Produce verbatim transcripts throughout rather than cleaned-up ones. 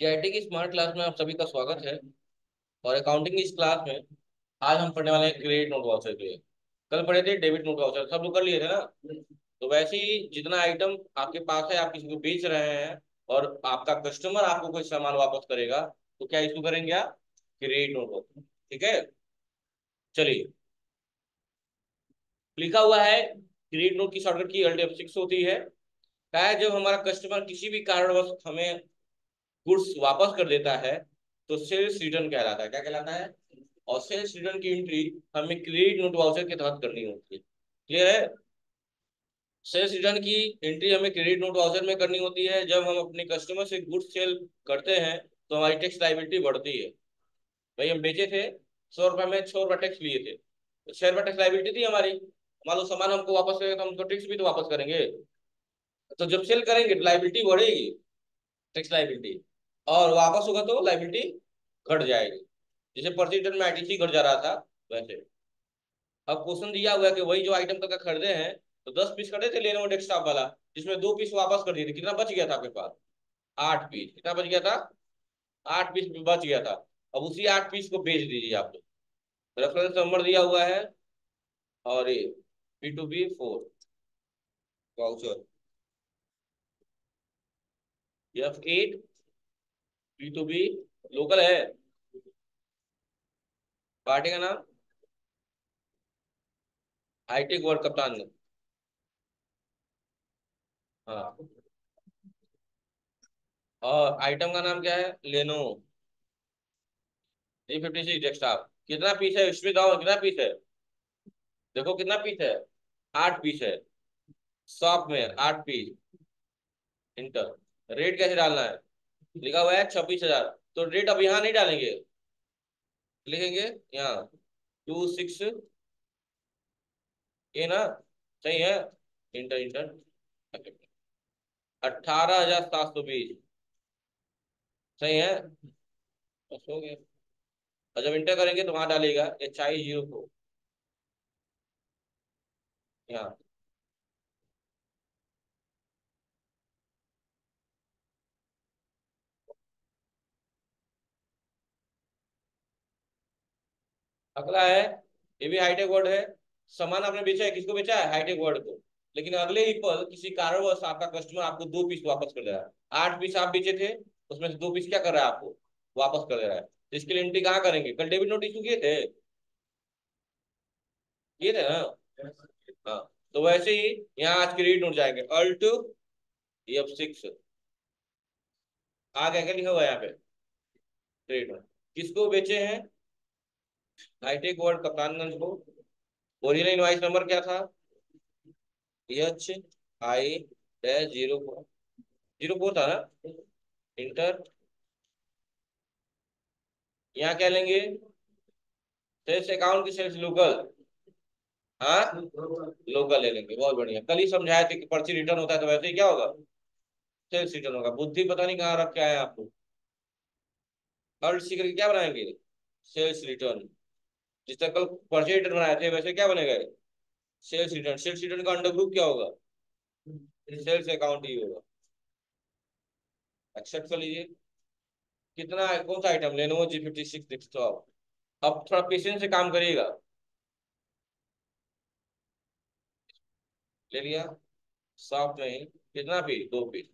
जायडिक smart class में आप सभी का स्वागत है। और अकाउंटिंग इस क्लास में आज हम पढ़ने वाले हैं क्रेडिट नोट वाउचर के लिए। कल पढ़े थे डेबिट नोट वाउचर, सब लोग कर लिए थे ना। तो वैसे ही जितना आइटम आपके पास है, आप किसी को बेच रहे हैं और आपका कस्टमर आपको कोई सामान वापस करेगा, तो क्या इसको करेंगे आप क्रेडिट नोट वाउचर। ठीक है, चलिए। लिखा हुआ है क्रेडिट नोट की शॉर्टकट की अल्ट एफ सिक्स होती है। क्या जब हमारा कस्टमर किसी भी कारणवश हमें गुड्स वापस कर देता है तो सेल्स रिटर्न कहलाता है। क्या कहलाता है? और सेल्स रिटर्न की एंट्री हमें क्रेडिट नोट वाउचर के तहत करनी होती है। क्लियर है? सेल्स रिटर्न की एंट्री हमें क्रेडिट नोट वाउचर में करनी होती है। जब हम अपने कस्टमर से गुड्स सेल करते हैं तो हमारी टैक्स लायबिलिटी बढ़ती है। भाई हम बेचे थे सौ रुपये में, छः रुपये टैक्स लिए थे तो छः रुपये टैक्स लायबिलिटी थी हमारी। मान लो सामान हमको वापस करेगा तो हमको टैक्स भी तो वापस करेंगे। तो जब सेल करेंगे तो लायबिलिटी बढ़ेगी, टैक्स लायबिलिटी, और वापस होगा तो लायबिलिटी घट जाएगी। जैसे प्रति रिटर्न में आईटीसी घट जा रहा था वैसे। अब क्वेश्चन दिया हुआ है कि वही जो आइटम तक खरीदे हैं तो दस पीस खरीदे थे लेनोवो डेस्कटॉप वाला, जिसमें दो पीस वापस कर दिए थे। कितना बच गया था आपके पास? आठ पीस। कितना बच गया था? आठ पीस बच गया था। अब उसी आठ पीस को बेच दीजिए आप लोग। रेफरेंस नंबर दिया हुआ है और ये P two B four voucher F eight B to B local है। पार्टी का नाम हाईटेक वर्ल्ड कप्तान। हाँ, और आइटम का नाम क्या है? Lenovo three fifty six desktop. कितना पीस है इसमें? दाओ कितना पीस है? देखो कितना पीस है? आठ पीस है। शॉप में आठ पीस। इंटर रेट कैसे डालना है? लिखा हुआ है छब्बीस हजार, तो रेट अब यहाँ नहीं डालेंगे, लिखेंगे यहाँ टू सिक्स ये ना, सही है। इंटर इंटर अठारह हजार सात सौ बीस सही है, बस हो गया। और जब इंटर करेंगे तो वहां डालेगा चालीस जीरो को यहाँ। अगला है, ये भी हाईटेक वर्ड है। सामान आपने बेचा है, किसको बेचा है? हाईटेक वर्ड को। लेकिन अगले ही पल किसी कारणवश आपका कस्टमर आपको दो पीस वापस कर दे रहा है। आठ पीस आप बेचे थे, उसमें से दो पीस क्या कर रहा है? आपको वापस कर दे रहा है। इसके लिए एंट्री कहाँ करेंगे? कल डेबिट नोट इशू किए थे, किए थे ना। हाँ, तो वैसे ही यहाँ आज क्रेडिट नोट जाएंगे अल्ट एफ सिक्स आ गया। क्या लिखा हुआ है यहाँ पे? क्रेडिट नोट किसको बेचे हैं? हाईटेक वर्ल्ड कप्तानगंज को। ओरिजिनल इनवॉइस नंबर क्या था? H I dash zero four zero four था ना। इंटर यहाँ क्या लेंगे? सेल्स अकाउंट की सेल्स लोकल। हाँ, लोकल ले लेंगे। बहुत बढ़िया। कल ही समझाया था कि पर्ची रिटर्न होता है तो वैसे ही क्या होगा? सेल्स रिटर्न होगा। बुद्धि पता नहीं कहाँ रख के आए आपको। और इसी करके क्या बनाएंगे? Sales return. जिस तरह कल परचेज रिटर्न बनाए थे वैसे क्या बनेगा? Sales return. सेल्स रिटर्न का अंडर ग्रुप क्या होगा? सेल्स अकाउंट ही होगा। एक्सेप्ट कर लीजिए। कितना, कौन सा item? Lenovo G fifty six desktop. अब थोड़ा पेशेंस से काम करिएगा। ले लिया साफ नहीं। कितना पीस? दो पीस।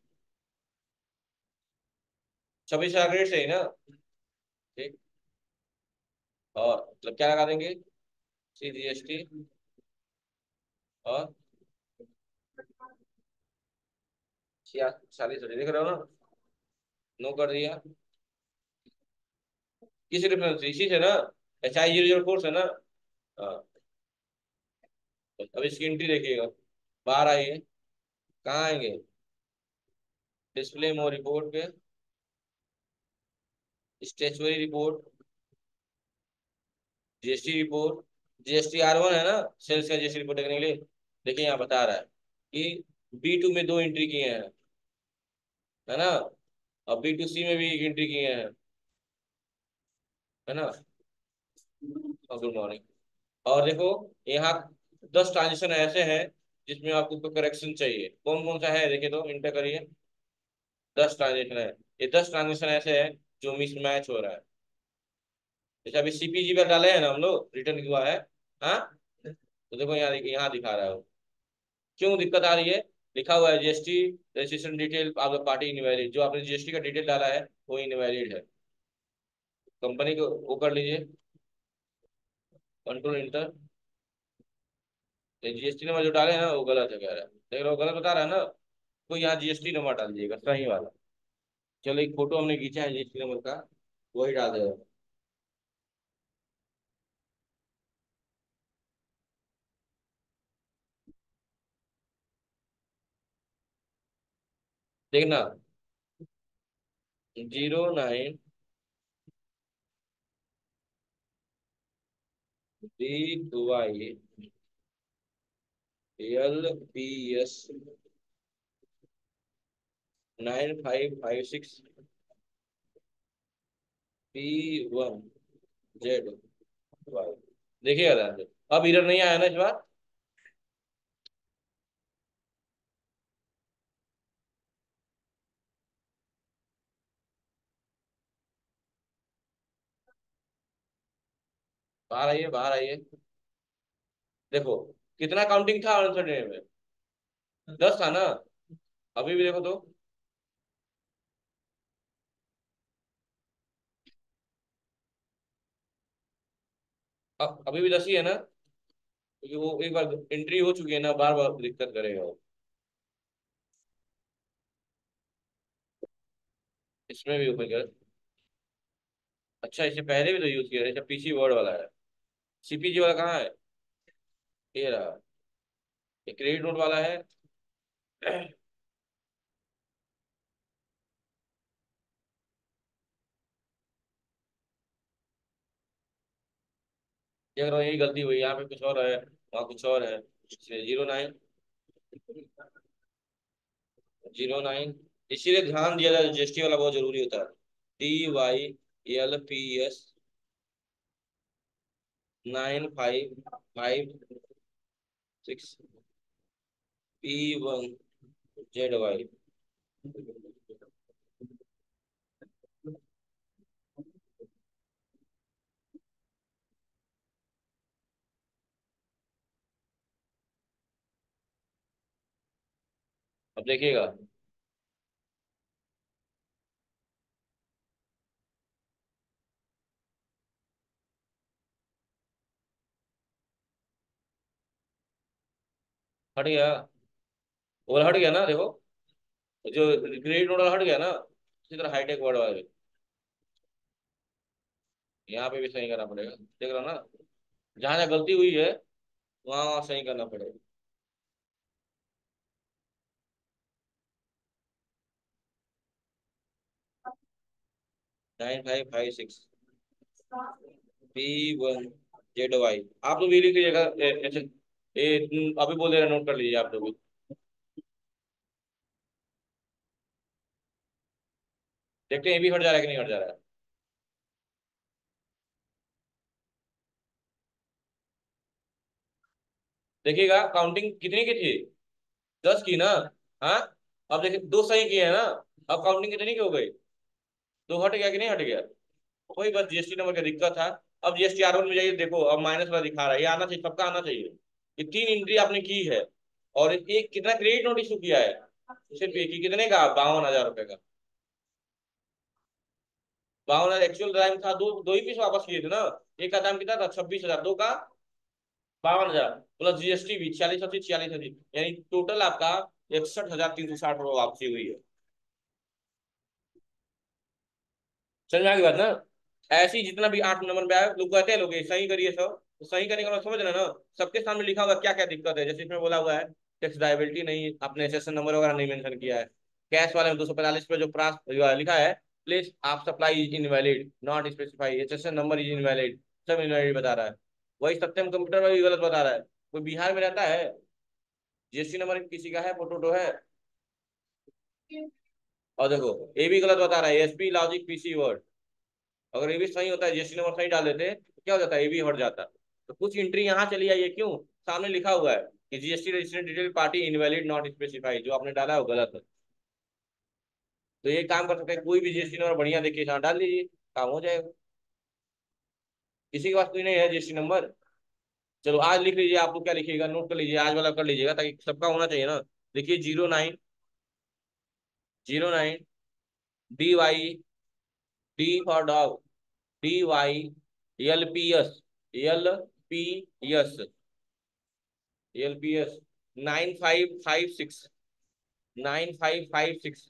छब्बीस हजार रेट सही ना। ठीक, और मतलब क्या लगा देंगे? सी जी एस टी और छियालीस देख रहे हो ना। नो कर दिया। किस रेफरेंस? इसी से ना, H I zero zero four से ना। हाँ, अब इसकी एंट्री देखिएगा। बाहर आइए। कहाँ आएंगे? डिस्प्ले मोर रिपोर्ट पे, statutory report, GST report. GST R one है ना, सेल्स का जीएसटी रिपोर्ट देखने के लिए। देखिए यहाँ बता रहा है कि बी टू में दो एंट्री किए हैं, है ना, और बी टू सी में भी एक एंट्री किए हैं, है ना। Good morning. और देखो यहाँ दस ट्रांजेक्शन ऐसे हैं जिसमें आपको करेक्शन चाहिए। कौन कौन सा है देखिए तो। इंटर करिए। दस ट्रांजेक्शन है। ये दस ट्रांजेक्शन ऐसे है जो मिसमैच हो रहा है। जैसे अभी सीपीजी पर डाले हैं ना हम लोग, रिटर्न हुआ है हाँ, तो देखो यहाँ यहाँ दिखा रहा है वो, क्यों दिक्कत आ रही है, लिखा हुआ है GST registration detail of the party invalid, जो आपने जीएसटी का डिटेल डाला है वो इनवैलिड है। कंपनी को वो कर लीजिए, कंट्रोल इंटर, जीएसटी नंबर जो डाले हैं ना वो गलत है कह रहा है, देख रहा हो गलत बता रहा है ना, तो यहाँ जीएसटी नंबर डाल दीजिएगा सही वाला। चलो एक फोटो हमने खींचा है जीएसटी नंबर का, वही डाल देगा। देखना zero nine D Y L B S nine five five six P one Z Y, देखिएगा अब इधर नहीं आया ना इस बार। बाहर आइए, बाहर आइए, देखो कितना काउंटिंग था आंसर देने में, दस था ना, अभी भी देखो तो अब अभी भी दस ही है ना, क्योंकि वो एक बार एंट्री हो चुकी है ना, बार बार दिक्कत करेगा वो। इसमें भी ऊपर कर, अच्छा इससे पहले भी तो यूज किया है, अच्छा पीसी वर्ड वाला है, सीपीजी वाला कहाँ है, ये रहा, ये क्रेडिट नोट वाला है, देख रहा यही गलती हुई, यहाँ पे कुछ और है वहाँ कुछ और है। जीरो नाइन जीरो नाइन इसीलिए ध्यान दिया जाए, जीएसटी वाला बहुत जरूरी होता है। D Y L P S nine five five six P one Z Y, अब देखिएगा हट गया, वो हट गया ना, देखो जो ग्रेड नोड हट गया ना, इसी तरह हाईटेक वर्ड वाला यहाँ पे भी सही करना पड़ेगा। देख रहा ना जहाँ जहाँ गलती हुई है वहाँ वहाँ सही करना पड़ेगा। Nine five five six B one Z Y आप लोग भी लिख लीजिएगा, ए, अभी बोल रहे हैं, नोट कर लीजिए आप लोग। देखते हैं ये भी हट जा रहा है कि नहीं हट जा रहा है। देखिएगा काउंटिंग कितनी की थी, दस की ना हाँ, अब देखिए दो सही किए हैं ना, अब काउंटिंग कितनी की हो गई, दो हट गया कि नहीं हट गया, वही बस जीएसटी नंबर की दिक्कत था। अब जीएसटी आर वन में जाइए, देखो अब माइनस वाला दिखा रहा है, ये आना चाहिए, सबका आना चाहिए। ये तीन एंट्री आपने की है और एक कितना क्रेडिट नोट इशू किया है, सिर्फ एक ही, कितने का, बावन हजार रुपए का, बावन हजार एक्चुअल टाइम था, दो दो ही पीस वापस किए थे ना, एक का दाम कितना था छब्बीस हजार, दो का बावन हजार प्लस जीएसटी भी छियालीस हजार छियालीस हजार यानी टोटल आपका इकसठ हजार तीन सौ साठ रुपये वापसी हुई है। समझ में आ गई बात ना। ऐसे ही जितना भी आठ नंबर में आया लोग कहते हैं, लोग सही करिए सब, तो सही करने का समझ रहे ना, सबके सामने लिखा हुआ क्या क्या दिक्कत है। जैसे इसमें बोला हुआ है टैक्स लायबिलिटी नहीं, आपने सेशन नंबर वगैरह नहीं मेंशन किया है। कैश वाले में दो सौ पैंतालीस पे जो प्राप्त लिखा है, प्लीज आप supply is invalid not specify, session number is invalid, सब इनवैलिड बता रहा है। वही सत्यम कंप्यूटर में भी गलत बता रहा है। कोई बिहार में रहता है, जीएसटी नंबर किसी का है पोटोटो है, और देखो ये भी गलत बता रहा है, S P logic PC word. अगर ये भी सही होता है, जीएसटी नंबर सही डाल देते क्या हो जाता है, ये भी हट जाता। तो कुछ एंट्री यहाँ चली आई है, क्यों, सामने लिखा हुआ है कि GST registration detail party invalid not specify, जो आपने डाला है वो गलत है। तो ये काम कर सकते हैं, कोई भी जीएसटी नंबर बढ़िया देखिए यहाँ डाल दीजिए, काम हो जाएगा। किसी के पास कोई नहीं है जीएसटी नंबर, चलो आज लिख लीजिए, आप लोग क्या लिखिएगा नोट कर लीजिए, आज वाला कर लीजिएगा ताकि सबका होना चाहिए ना। देखिए zero nine zero nine D Y D for dog D Y L P S L P S L P S nine five five six nine five five six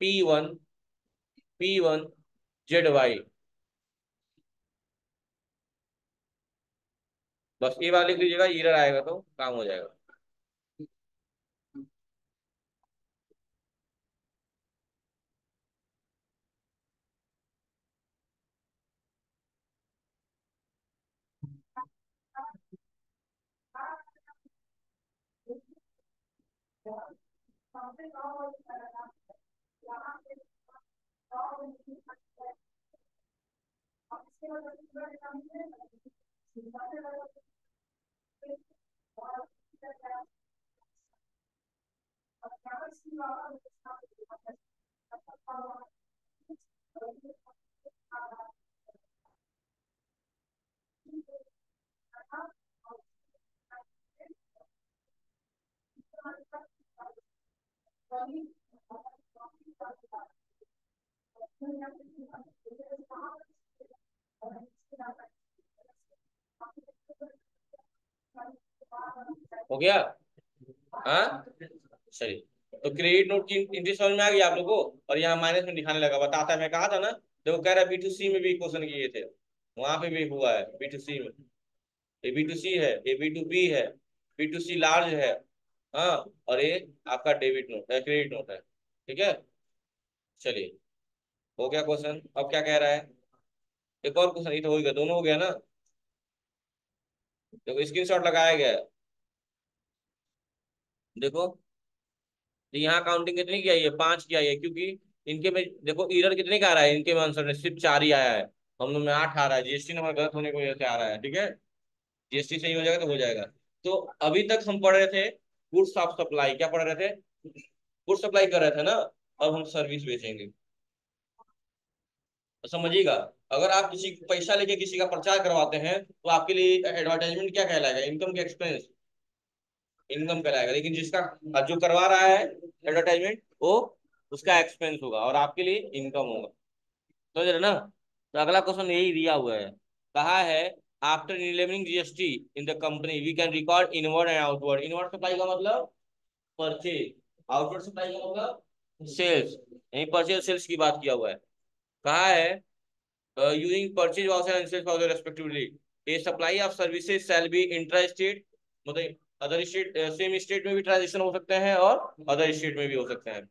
P one P one Z Y. बस ये बार लिख लीजिएगा, error आएगा तो काम हो जाएगा। हो गया हाँ सही। तो क्रेडिट नोट की एंट्री समझ में आ गई आप लोगों को, और यहाँ माइनस में दिखाने लगा, बताता मैं कहा था ना, देखो कह रहा बी टू सी में भी क्वेश्चन किए थे, वहां पे भी हुआ है बी टू सी में, ये बी टू सी है, ये बी टू बी है, बी टू सी लार्ज है हाँ, और ये आपका डेबिट नोट है क्रेडिट नोट है। ठीक है चलिए हो गया क्वेश्चन। अब क्या कह रहा है एक और क्वेश्चन, ये तो हो गया दोनों हो गया ना, देखो स्क्रीनशॉट लगाया गया है, देखो यहाँ काउंटिंग कितनी की आई है, पांच की आई है, क्योंकि इनके में देखो एरर कितने का आ रहा है, इनके में आंसर में सिर्फ चार ही आया है, हम लोग में आठ आ रहा है, जीएसटी नंबर गलत होने की वजह से आ रहा है। ठीक है जीएसटी सही हो जाएगा तो हो जाएगा। तो अभी तक हम पढ़ रहे थे गुड्स ऑफ सप्लाई, क्या पढ़ रहे थे, गुड्स सप्लाई कर रहे थे ना, अब हम सर्विस बेचेंगे। समझिएगा अगर आप किसी पैसा लेके किसी का प्रचार करवाते हैं तो आपके लिए एडवर्टाइजमेंट क्या कहलाएगा, इनकम के एक्सपेंस इनकम कहलाएगा, लेकिन जिसका जो करवा रहा है एडवर्टाइजमेंट वो उसका एक्सपेंस होगा और आपके लिए इनकम होगा, समझ रहे ना। तो अगला क्वेश्चन यही दिया हुआ है, कहा है after enabling GST in the company we can record inward and outward. Inward supply का मतलब परचेज, आउटवर्ड सप्लाई का मतलब सेल्स, यानी परचेज सेल्स की बात किया हुआ है। कहा है using purchase voucher and sales voucher respectively a supply of services shall be intrastate, मतलब अदर स्टेट सेम स्टेट में भी ट्रांजेक्शन हो सकते हैं और अदर स्टेट में भी हो सकते हैं।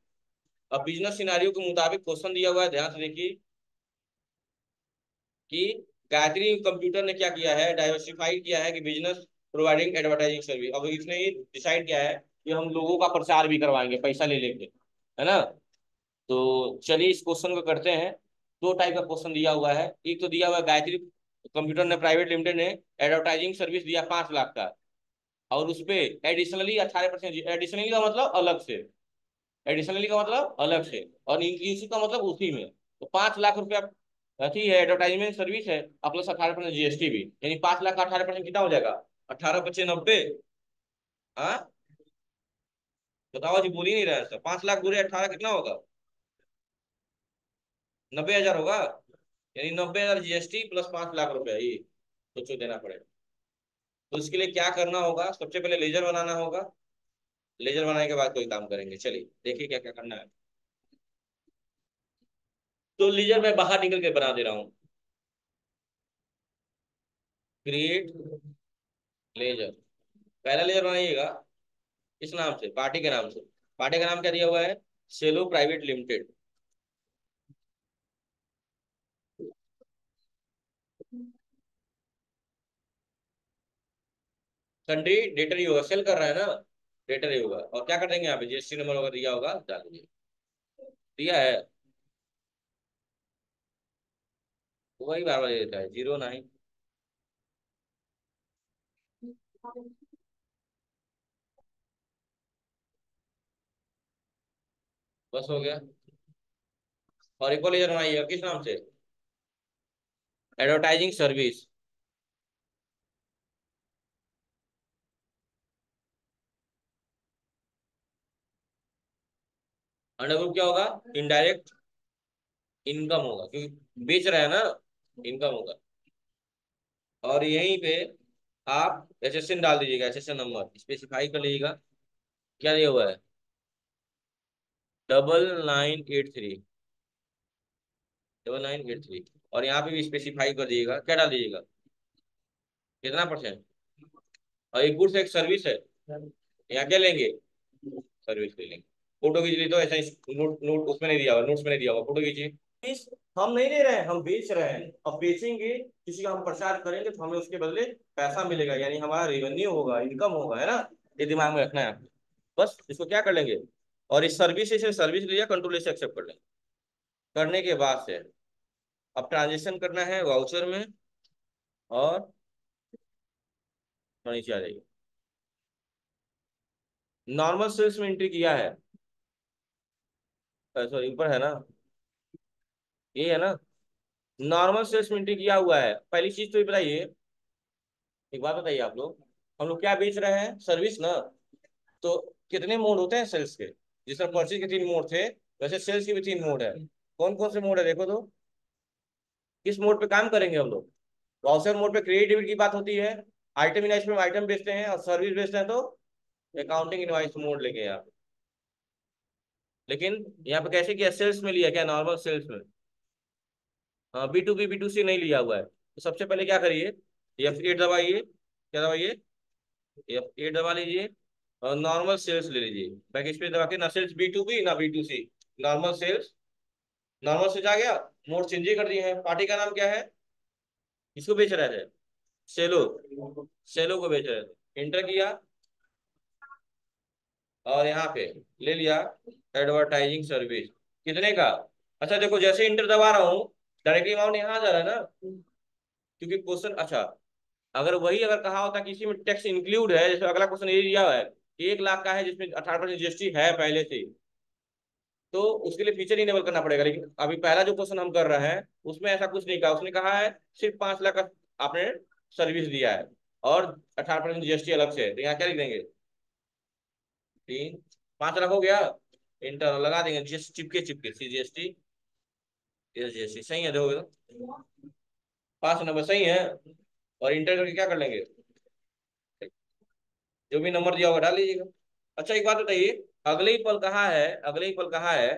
अब बिजनेस सिनेरियो के मुताबिक क्वेश्चन दिया हुआ है, ध्यान से देखिए कि गायत्री कंप्यूटर ने क्या किया है, डाइवर्सिफाइड किया है कि बिजनेस प्रोवाइडिंग एडवर्टाइजिंग सर्विस। अब इसने ये डिसाइड किया है कि हम लोगों का प्रचार भी करवाएंगे पैसा ले लेके, है ना। तो चलिए इस क्वेश्चन को करते हैं, दो टाइप का क्वेश्चन दिया हुआ है, एक तो दिया हुआ है गायत्री कंप्यूटर ने प्राइवेट लिमिटेड ने एडवर्टाइजिंग सर्विस दिया पांच लाख का और उसपे एडिशनली अठारह परसेंट, एडिशनली का मतलब अलग से, एडिशनली का मतलब अलग से और इंक्लूसिव का मतलब उसी में, तो पांच लाख रुपया है एडवर्टाइजमेंट सर्विस है प्लस अठारह परसेंट जीएसटी भी, यानी पांच लाख का अठारह परसेंट कितना हो जाएगा, अठारह पच्चीस नब्बे। हाँ बताओ जी, बोल ही नहीं रहा है सर, पांच लाख बुरे अठारह कितना होगा, नब्बे हजार होगा, यानी नब्बे हजार जीएसटी प्लस पांच लाख रुपया, ये सोचो देना पड़ेगा। तो इसके लिए क्या करना होगा, सबसे पहले लेजर बनाना होगा, लेजर बनाने के बाद कोई काम करेंगे। चलिए देखिए क्या क्या करना है। तो लेजर मैं बाहर निकल के बना दे रहा हूं, क्रिएट लेजर, पहला लेजर बनाइएगा इस नाम से, पार्टी के नाम से, पार्टी का नाम क्या दिया हुआ है, Cello private limited. Country debtor ही होगा, सेल कर रहा है ना, डेटर ही होगा, और क्या कर देंगे यहाँ पे जीएसटी नंबर वगैरह दिया होगा डाल दीजिए, दिया है वही बार बार देता है जीरो नाइन बस हो गया। और इक्वलाइजर बनाइए किस नाम से, एडवर्टाइजिंग सर्विस। अंडर ग्रुप क्या होगा, इनडायरेक्ट इनकम होगा क्योंकि बेच रहा है ना, इनकम होगा। और यहीं पे आप एसेशन डाल दीजिएगा, एसेशन नंबर स्पेसिफाई कर लीजिएगा। क्या दिया हुआ है, double nine eight three, double nine eight three. और यहाँ पे भी स्पेसिफाई कर दीजिएगा, क्या डाल दीजिएगा, कितना परसेंट। और एक गुड्स एक सर्विस है, यहाँ क्या लेंगे, सर्विस ले लेंगे। फोटो खींच ली तो ऐसा नोट नोट उसमें नहीं दिया हुआ, नोट्स में नहीं दिया हुआ, फोटो खींचिए। हम नहीं ले रहे हैं, हम बेच रहे हैं। अब बेचेंगे, किसी का हम प्रचार करेंगे तो हमें उसके बदले पैसा मिलेगा, यानी हमारा रेवेन्यू होगा, इनकम होगा, है ना। ये दिमाग में रखना है आपको, बस इसको क्या कर लेंगे। और इस सर्विस से सर्विस लिया, कंट्रोल से एक्सेप्ट कर लेंगे। करने के बाद से अब ट्रांजेक्शन करना है वाउचर में, और नीचे आ जाइए। नॉर्मल सेल्स में एंट्री किया है, सॉरी ऊपर है ना, ये है ना, नॉर्मल सेल्स में एंट्री किया हुआ है। पहली चीज तो ये बताइए, एक बात बताइए आप लोग, हम लोग क्या बेच रहे हैं, सर्विस ना। तो कितने मोड होते हैं सेल्स के, जिस तरह परचेज के तीन मोड थे वैसे सेल्स के भी तीन मोड है। कौन कौन से मोड है देखो तो, किस मोड पे काम करेंगे हम लोग। वाउचर मोड पे क्रेडिट डेबिट की बात होती है, आइटम इनवॉइस में आइटम बेचते हैं, और सर्विस बेचते हैं तो अकाउंटिंग इनवॉइस मोड लेंगे यहाँ पे। लेकिन यहाँ पे कैसे किया, सेल्स में लिया, क्या नॉर्मल सेल्स में, हाँ B to B B to C नहीं लिया हुआ है। तो सबसे पहले क्या करिए, एफ एट दबाइए, क्या दबाइए, एफ एट दबा लीजिए और नॉर्मल सेल्स ले लीजिए। बैक स्पेस दबा के ना सेल्स बी टू बी ना B to C, normal sales, normal sales आ गया। मोड चेंज कर दिए हैं, पार्टी का नाम क्या है, इसको बेच रहे थे सेलो, सेलो को बेच रहे थे। एंटर किया और यहाँ पे ले लिया एडवर्टाइजिंग सर्विस, कितने का। अच्छा देखो जैसे इंटर दबा रहा हूँ डायरेक्टली अमाउंट यहाँ आ जा रहा है ना, क्योंकि क्वेश्चन, अच्छा अगर वही अगर कहा होता कि इसी में टैक्स इंक्लूड है, जैसे अगला क्वेश्चन ये दिया है एक लाख का है जिसमें अठारह परसेंट जीएसटी है पहले से, तो उसके लिए फीचर इनेबल करना पड़ेगा। लेकिन अभी पहला जो क्वेश्चन हम कर रहे हैं उसमें ऐसा कुछ नहीं कहा, उसने कहा है सिर्फ पांच लाख का आपने सर्विस दिया है और अठारह परसेंट जीएसटी अलग से है। तो यहाँ क्या लिख देंगे, तीन पांच लाख हो गया, इंटर लगा देंगे जीएसटी, चिपके चिपके सी जीएसटी, एस जीएसटी, सही है देखो पांच नंबर सही है। और इंटर करके क्या कर लेंगे, जो भी नंबर दिया होगा डाल लीजिएगा। अच्छा एक बात बताइए, अगले ही पल कहा है, अगले ही पल कहा है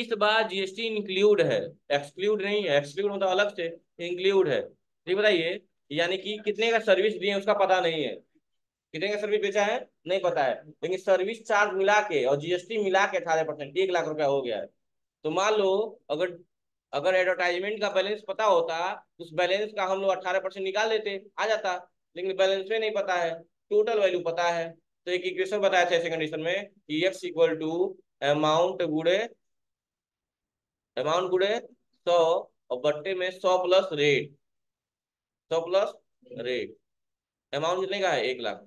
इस बार जीएसटी इंक्लूड है, एक्सक्लूड नहीं है। एक्सक्लूड मतलब अलग से, इंक्लूड है ये बताइए, यानी कि कितने का सर्विस दिए उसका पता नहीं है, कितने का सर्विस बेचा है नहीं पता है, लेकिन सर्विस चार्ज मिला के और जीएसटी मिला के अठारह परसेंट एक लाख रुपया हो गया है। तो मान लो अगर अगर एडवर्टाइजमेंट का बैलेंस पता होता, उस बैलेंस का हम लोग अठारह परसेंट निकाल लेते, आ जाता, लेकिन बैलेंस में नहीं पता है, टोटल वैल्यू पता है। तो एक इक्वेशन बताया था ऐसे कंडीशन में कि एक्स इक्वल टू अमाउंट गुड़े अमाउंट गुड़े सौ और बट्टे में सौ प्लस रेट, सौ प्लस रेट। अमाउंट कितने का है, एक लाख,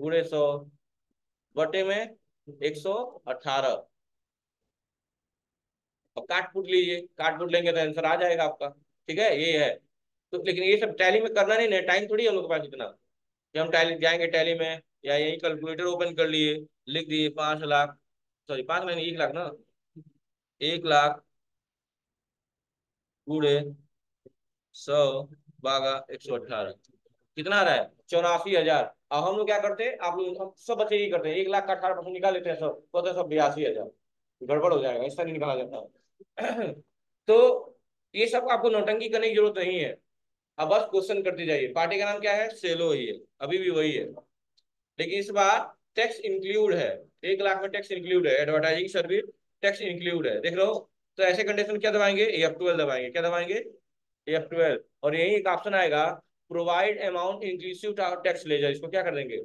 गुड़े सौ बटे में एक सौ अठारह। अब काट फूट लीजिए, काट फूट लेंगे तो आंसर आ जाएगा आपका, ठीक है ये है। तो लेकिन ये सब टैली में करना नहीं है, टाइम थोड़ी हम लोग के पास इतना कि हम टैली जाएंगे टैली में, या यही कैलकुलेटर ओपन कर लिए, लिख दिए पांच लाख सॉरी पांच महीने एक लाख ना, एक लाख पूरे सौ बागा एक सौ अठारह, कितना आ रहा है चौरासी हजार। अब हम लोग क्या करते हैं, आप लोग हम सब बच्चे ही करते हैं, एक लाख का अठारह परसेंट निकाल लेते हैं सब, पता सब बयासी हजार, गड़बड़ हो जाएगा, ऐसा नहीं निकाला जाता है। तो ये सब आपको नौटंकी करने की जरूरत नहीं है, अब बस क्वेश्चन करते जाइए। पार्टी का नाम क्या है, सेलो ही है, अभी भी वही है, लेकिन इस बार टैक्स इंक्लूड है, एक लाख में टैक्स इंक्लूड है, एडवर्टाइजिंग सर्विस टैक्स इंक्लूड है, देख लो। तो ऐसे कंडीशन क्या दबाएंगे, एफ ट्वेल्व दबाएंगे, क्या दबाएंगे, एफ ट्वेल्व। और यही एक ऑप्शन आएगा provide amount inclusive tax ledger, इसको क्या कर देंगे,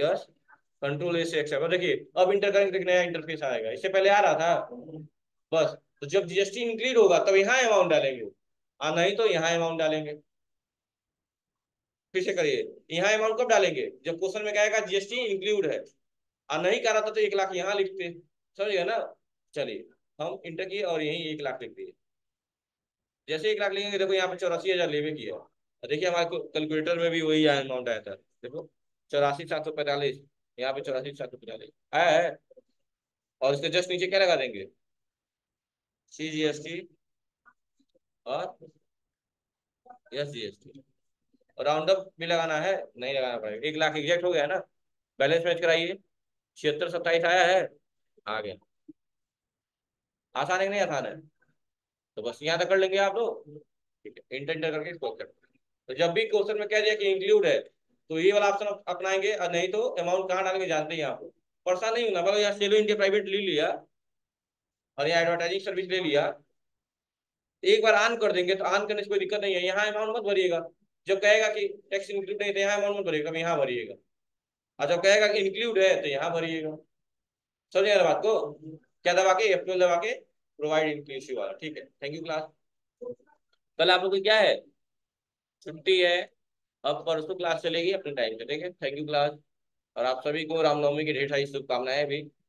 यस कंट्रोल ए से एक्सेप्ट। देखिए अब इंटर करेंगे तो नया इंटरफेस आएगा, इससे पहले आ रहा था बस। तो जब जीएसटी इंक्लूड होगा तब यहाँ अमाउंट डालेंगे, आ नहीं तो यहाँ अमाउंट डालेंगे, फिर से करिए, यहाँ अमाउंट कब डालेंगे जब क्वेश्चन में कहेगा जीएसटी इंक्लूड है, और नहीं कर रहा था तो एक लाख यहाँ लिखते, समझिएगा ना। चलिए हम इंटर किए और यही एक लाख लिख दिए। जैसे एक लाख लिखेंगे देखो यहाँ पे चौरासी हजार लेवे किया, देखिए हमारे कैलकुलेटर में भी वही अमाउंट आया था, देखो चौरासी सात सौ पैंतालीस, यहाँ पे चौरासी सात सौ पैंतालीस आया है। और इसके जस्ट नीचे क्या लगा देंगे सी जी एस टी और यस जी एस टी, और राउंड अप भी लगाना है, नहीं लगाना पड़ेगा। एक लाख एग्जैक्ट हो गया ना। बैलेंस मैच कराइए, छिहत्तर सत्ताईस आया है, आ गया। आसान है कि नहीं आसान है, तो बस यहाँ तक कर लेंगे आप लोग, ठीक है। इंटर इंटर करके इसको कर, तो जब भी क्वेश्चन में कह दिया कि इंक्लूड है तो ये वाला ऑप्शन अपनाएंगे, और नहीं तो अमाउंट कहाँ डाल के जानते हैं यहाँ पर। परेशान नहीं होना, मतलब यहाँ सेलो इंडिया प्राइवेट ले लिया और यहाँ एडवर्टाइजिंग सर्विस ले लिया, एक बार ऑन कर देंगे तो ऑन करने से कोई दिक्कत नहीं है। यहाँ अमाउंट मत भरिएगा, जब कहेगा कि टैक्स इंक्लूड नहीं तो यहाँ अमाउंट मत भरिएगा, यहाँ भरिएगा, और जब कहेगा कि इंक्लूड है तो यहाँ भरिएगा। समझिए बात को, क्या दबा के एप्रिल दबा के प्रोवाइड इंक्लूसिव वाला, ठीक है। Thank you class. कल आप लोग क्या है, छुट्टी है, अब परसों क्लास चलेगी अपने टाइम से, ठीक है। थैंक यू क्लास, और आप सभी को रामनवमी की ढेर सारी शुभकामनाएं भी।